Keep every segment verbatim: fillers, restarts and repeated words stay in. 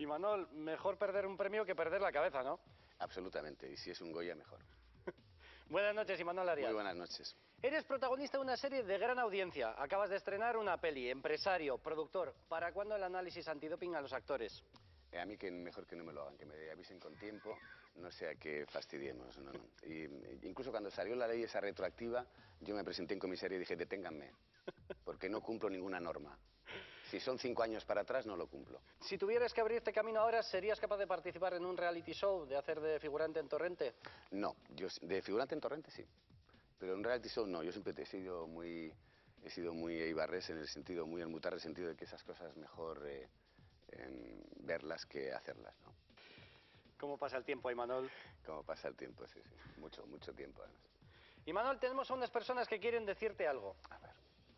Imanol, mejor perder un premio que perder la cabeza, ¿no? Absolutamente, y si es un Goya, mejor. Buenas noches, Imanol Arias. Muy buenas noches. Eres protagonista de una serie de gran audiencia. Acabas de estrenar una peli, empresario, productor. ¿Para cuándo el análisis antidoping a los actores? Eh, a mí que mejor que no me lo hagan, que me avisen con tiempo, no sea que fastidiemos. No, no. Y, incluso cuando salió la ley esa retroactiva, yo me presenté en comisaría y dije, deténganme, porque no cumplo ninguna norma. Si son cinco años para atrás, no lo cumplo. Si tuvieras que abrirte camino ahora, ¿serías capaz de participar en un reality show, de hacer de figurante en Torrente? No, yo de figurante en Torrente sí, pero en un reality show no. Yo siempre te he sido muy, he sido muy eibarrés en el sentido, muy almutar, en el sentido de que esas cosas mejor eh, en verlas que hacerlas, ¿no? ¿Cómo pasa el tiempo, Imanol? ¿Cómo pasa el tiempo? Sí, sí, mucho, mucho tiempo además. Imanol, tenemos a unas personas que quieren decirte algo. A ver.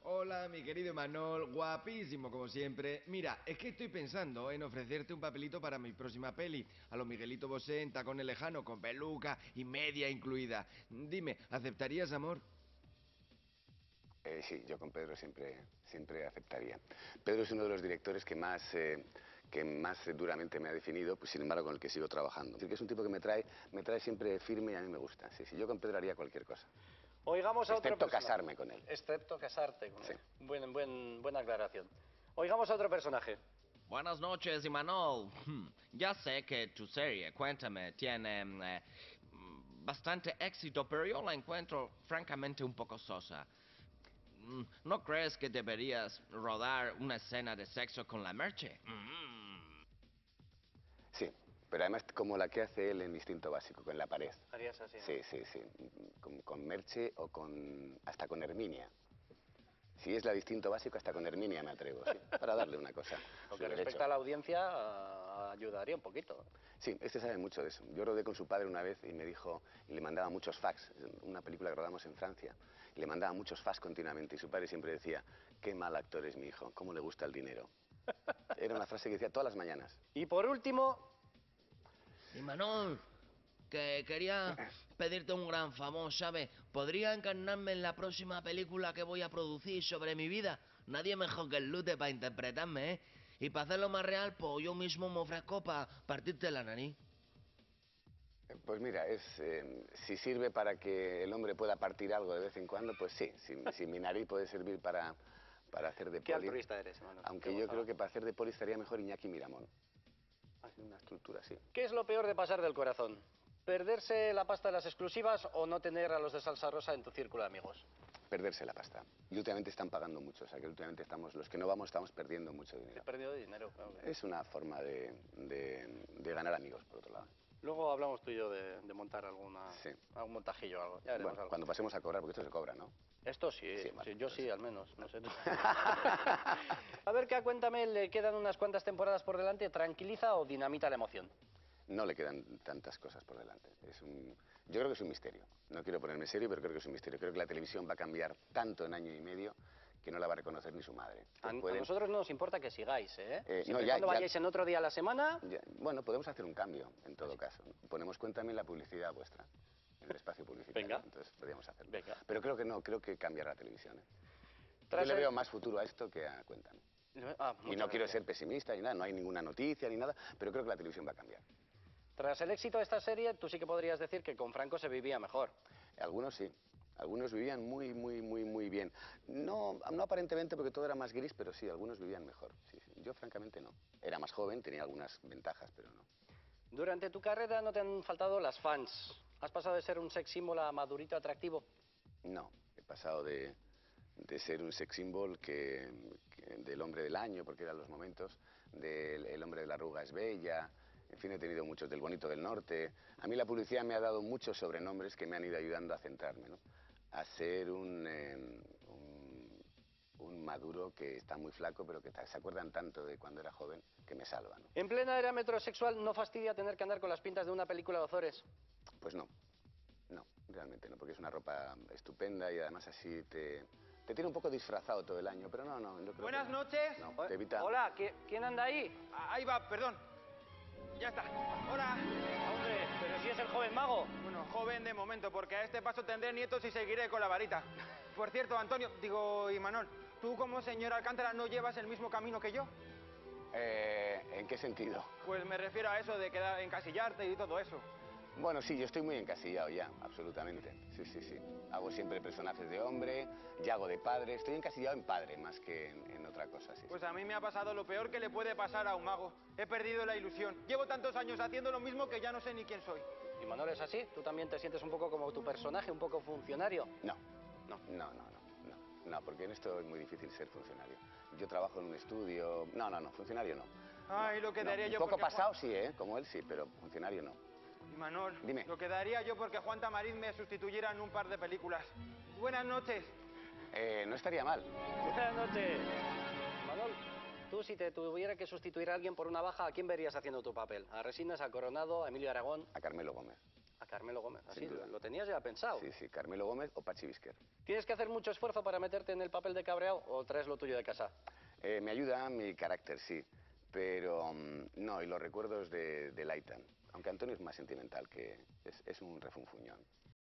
Hola, mi querido Imanol, guapísimo como siempre. Mira, es que estoy pensando en ofrecerte un papelito para mi próxima peli. A lo Miguelito Bosé en Tacones Lejanos, con peluca y media incluida. Dime, ¿aceptarías, amor? Eh, sí, yo con Pedro siempre, siempre aceptaría. Pedro es uno de los directores que más, eh, que más duramente me ha definido, pues sin embargo con el que sigo trabajando. Es decir, que es un tipo que me trae, me trae siempre firme y a mí me gusta. Sí, sí, yo con Pedro haría cualquier cosa. Oigamos a otra persona. Excepto casarme con él. Excepto casarte con él. Sí. Buen, buen, buena aclaración. Oigamos a otro personaje. Buenas noches, Imanol. Ya sé que tu serie, Cuéntame, tiene eh, bastante éxito, pero yo la encuentro francamente un poco sosa. ¿No crees que deberías rodar una escena de sexo con la Merche? Sí. Pero además como la que hace él en Instinto Básico, con la pared. Harías así, ¿no? Sí, sí, sí. Con, con Merche o con... hasta con Herminia. Si es la de Instinto Básico, hasta con Herminia me atrevo, ¿sí? Para darle una cosa. Lo que respecta a la audiencia, ayudaría un poquito. Sí, este sabe mucho de eso. Yo rodé con su padre una vez y me dijo... y le mandaba muchos fax. Una película que rodamos en Francia. Y le mandaba muchos fax continuamente y su padre siempre decía... qué mal actor es mi hijo, cómo le gusta el dinero. Era una frase que decía todas las mañanas. Y por último... Imanol, que quería pedirte un gran favor, ¿sabes? ¿Podría encarnarme en la próxima película que voy a producir sobre mi vida? Nadie mejor que el Lute para interpretarme, ¿eh? Y para hacerlo más real, pues yo mismo me ofrezco para partirte la nariz. Pues mira, es, eh, si sirve para que el hombre pueda partir algo de vez en cuando, pues sí. Si, si mi nariz puede servir para, para hacer de poli... ¿Qué altruista eres, hermano? Aunque yo creo que para hacer de poli estaría mejor Iñaki Miramón. Hacer una estructura así. ¿Qué es lo peor de pasar del corazón? ¿Perderse la pasta de las exclusivas o no tener a los de Salsa Rosa en tu círculo de amigos? Perderse la pasta. Y últimamente están pagando mucho, o sea que últimamente estamos, los que no vamos estamos perdiendo mucho dinero. He perdido dinero, claro. Es una forma de, de, de ganar amigos, por otro lado. Luego hablamos tú y yo de, de montar alguna, sí. algún montajillo o algo. Ya veremos, bueno, algo. Cuando pasemos a cobrar, porque esto se cobra, ¿no? Esto sí, sí, vale, sí yo sí, sí, al menos. No sé. A ver, que a Cuéntame le quedan unas cuantas temporadas por delante. ¿Tranquiliza o dinamita la emoción? No le quedan tantas cosas por delante. Es un... Yo creo que es un misterio. No quiero ponerme serio, pero creo que es un misterio. Creo que la televisión va a cambiar tanto en año y medio... que no la va a reconocer ni su madre. A, a nosotros no nos importa que sigáis, ¿eh? eh no, ya, cuando vayáis ya, en otro día a la semana... Ya, bueno, podemos hacer un cambio, en todo sí. caso. Ponemos Cuéntame en la publicidad vuestra, en el espacio publicitario. Venga. Entonces podríamos hacerlo. Venga. Pero creo que no, creo que cambiará la televisión, ¿eh? Tras Yo el... le veo más futuro a esto que a Cuéntame. Ah, y no gracias. quiero ser pesimista ni nada, no hay ninguna noticia ni nada, pero creo que la televisión va a cambiar. Tras el éxito de esta serie, tú sí que podrías decir que con Franco se vivía mejor. Algunos sí. Algunos vivían muy, muy, muy, muy bien. No, no aparentemente porque todo era más gris, pero sí, algunos vivían mejor. Sí, sí. Yo, francamente, no. Era más joven, tenía algunas ventajas, pero no. Durante tu carrera no te han faltado las fans. ¿Has pasado de ser un sex symbol a madurito atractivo? No, he pasado de, de ser un sex symbol que, que del hombre del año, porque eran los momentos, del el hombre de la arruga es bella... En fin, he tenido muchos, del bonito del norte. A mí la publicidad me ha dado muchos sobrenombres que me han ido ayudando a centrarme, ¿no? A ser un, eh, un, un maduro que está muy flaco, pero que se acuerdan tanto de cuando era joven que me salva, ¿no? En plena era metrosexual, ¿no fastidia tener que andar con las pintas de una película de Ozores? Pues no, no, realmente no, porque es una ropa estupenda y además así te... Te tiene un poco disfrazado todo el año, pero no, no... Creo Buenas que noches. No, te evita... Hola, ¿quién anda ahí? Ahí va, perdón. Ya está. Hola. Hombre, pero si es el joven mago. Bueno, joven de momento, porque a este paso tendré nietos y seguiré con la varita. Por cierto, Antonio, digo, Imanol, ¿tú como señor Alcántara no llevas el mismo camino que yo? Eh, ¿En qué sentido? Pues me refiero a eso de quedar encasillarte y todo eso. Bueno, sí, yo estoy muy encasillado ya, absolutamente. Sí, sí, sí. Hago siempre personajes de hombre, ya hago de padre. Estoy encasillado en padre más que en, en otra cosa. Sí, pues sí. A mí me ha pasado lo peor que le puede pasar a un mago. He perdido la ilusión. Llevo tantos años haciendo lo mismo que ya no sé ni quién soy. ¿Y Imanol es así? ¿Tú también te sientes un poco como tu personaje, un poco funcionario? No, no, no, no, no, no, no, porque en esto es muy difícil ser funcionario. Yo trabajo en un estudio... No, no, no, funcionario no. Ay, no, lo que daría no. yo Un poco porque... pasado sí, ¿eh? Como él sí, pero funcionario no. Imanol, dime. Lo que daría yo porque Juan Tamariz me sustituyera en un par de películas. Buenas noches. Eh, no estaría mal. Buenas noches. Imanol, tú si te tuviera que sustituir a alguien por una baja, ¿a quién verías haciendo tu papel? ¿A Resinas, a Coronado, a Emilio Aragón? A Carmelo Gómez. A Carmelo Gómez, así lo tenías ya pensado. Sí, sí, Carmelo Gómez o Pachi Vizquer. ¿Tienes que hacer mucho esfuerzo para meterte en el papel de cabreado o traes lo tuyo de casa? Eh, me ayuda mi carácter, sí. Pero um, no, y los recuerdos de, de Laitan. Aunque Antonio es más sentimental, que es, es un refunfuñón.